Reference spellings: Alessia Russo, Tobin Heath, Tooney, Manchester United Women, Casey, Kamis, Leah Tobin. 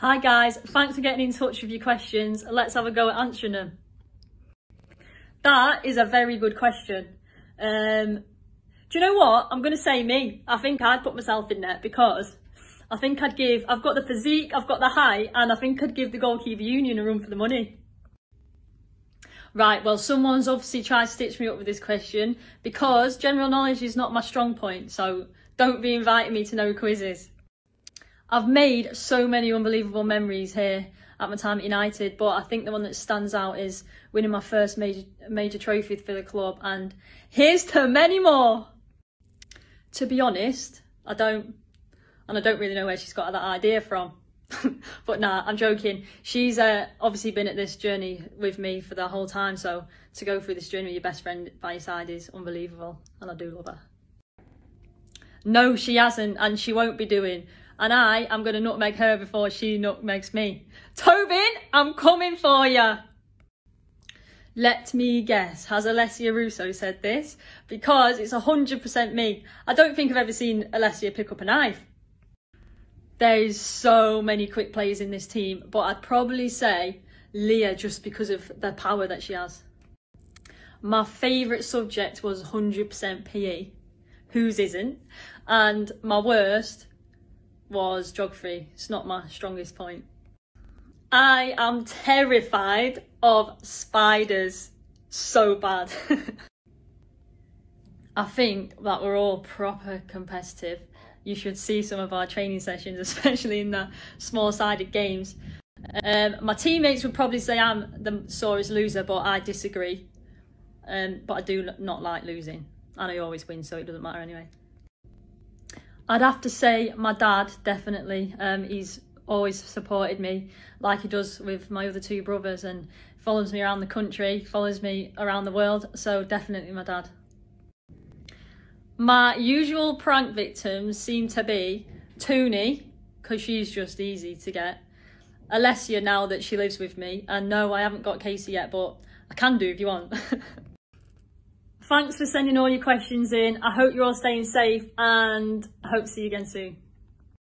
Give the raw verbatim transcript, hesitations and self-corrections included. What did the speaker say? Hi guys, thanks for getting in touch with your questions. Let's have a go at answering them. That is a very good question. Um, do you know what? I'm going to say me. I think I'd put myself in there because I think I'd give, I've got the physique, I've got the height, and I think I'd give the goalkeeper union a run for the money. Right, well, someone's obviously tried to stitch me up with this question because general knowledge is not my strong point, so don't be inviting me to no quizzes. I've made so many unbelievable memories here at my time at United, but I think the one that stands out is winning my first major, major trophy for the club, and here's to many more! To be honest, I don't, and I don't really know where she's got that idea from. But nah, I'm joking. She's uh, obviously been at this journey with me for the whole time, so to go through this journey with your best friend by your side is unbelievable, and I do love her. No, she hasn't, and she won't be doing, and I am going to nutmeg her before she nutmegs me. Tobin, I'm coming for you! Let me guess, has Alessia Russo said this? Because it's one hundred percent me. I don't think I've ever seen Alessia pick up a knife. There's so many quick players in this team, but I'd probably say Leah just because of the power that she has. My favourite subject was one hundred percent P E, whose isn't? And my worst was geography. It's not my strongest point. I am terrified of spiders so bad. I think that we're all proper competitive. You should see some of our training sessions, especially in the small-sided games. Um, my teammates would probably say I'm the sorest loser, but I disagree. Um, but I do not like losing, and I always win, so it doesn't matter anyway. I'd have to say my dad, definitely. Um, he's always supported me, like he does with my other two brothers, and follows me around the country, follows me around the world, so definitely my dad. My usual prank victims seem to be Tooney, because she's just easy to get. Alessia, now that she lives with me. And no, I haven't got Casey yet, but I can do if you want. Thanks for sending all your questions in. I hope you're all staying safe and I hope to see you again soon.